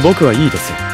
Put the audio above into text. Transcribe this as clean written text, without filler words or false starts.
僕はいいですよ。